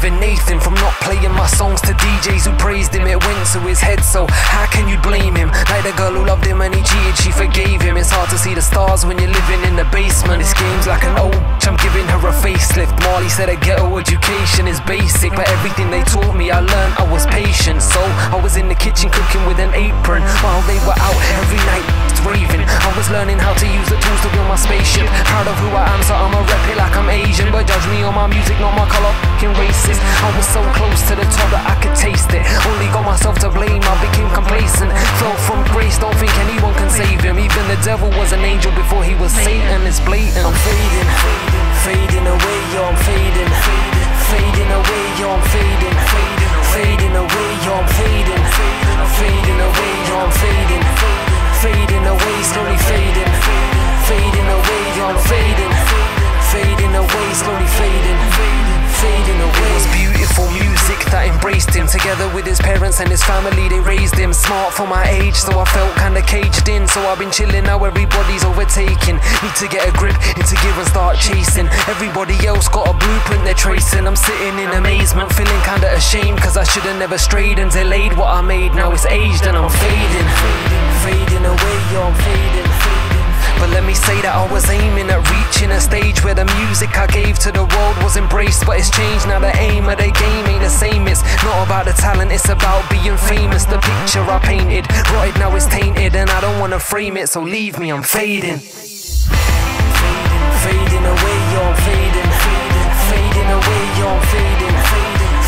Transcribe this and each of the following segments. forgiven Ethan from not playing my songs to DJs who praised him. It went to his head, so how can you blame him? Like the girl who loved him and he cheated, she forgave him. It's hard to see the stars when you're living in the basement. This game's like an old chump giving her a facelift. Marley said a ghetto education is basic, but everything they taught me I learned I was patient. So I was in the kitchen cooking with an apron while they were out every night raving. I was learning how to use the tools to build my spaceship. Proud of who I am, so I'ma rep it like I'm Asian. But judge me on my music, not my colour, fucking racist. I was so close to the top that I could taste it. Only got myself to blame, I became complacent. Fell from grace, don't think anyone can save him. Even the devil was an angel before he was Satan. It's blatant. I'm fading, fading away, yo, I'm fading, fading away, yo, I'm fading, fading away, yo, I'm fading, fading away, yo, I'm fading, fading away, slowly fading, fading away, yo, I'm fading, fading away, slowly fading, fading away. Beautiful music that embraced him. Together with his parents and his family, they raised him. Smart for my age, so I felt kinda caged in. So I've been chilling, now everybody's overtaking. Need to get a grip, into gear and start chasing. Everybody else got a blueprint they're tracing. I'm sitting in amazement, feeling kinda ashamed, cause I should've never strayed and delayed what I made. Now it's aged and I'm fading, fading away, yo, I'm fading. But let me say that I was aiming at reaching a stage where the music I gave to the world was embraced. But it's changed now, the aim of the game ain't the same. It's not about the talent, it's about being famous. The picture I painted, rotted, now it's tainted, and I don't wanna frame it, so leave me, I'm fading. Fading away, yo, I'm fading. Fading away, yo, I'm fading.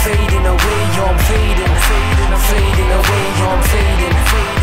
Fading away, yo, I'm fading. Fading away, yo, I'm fading.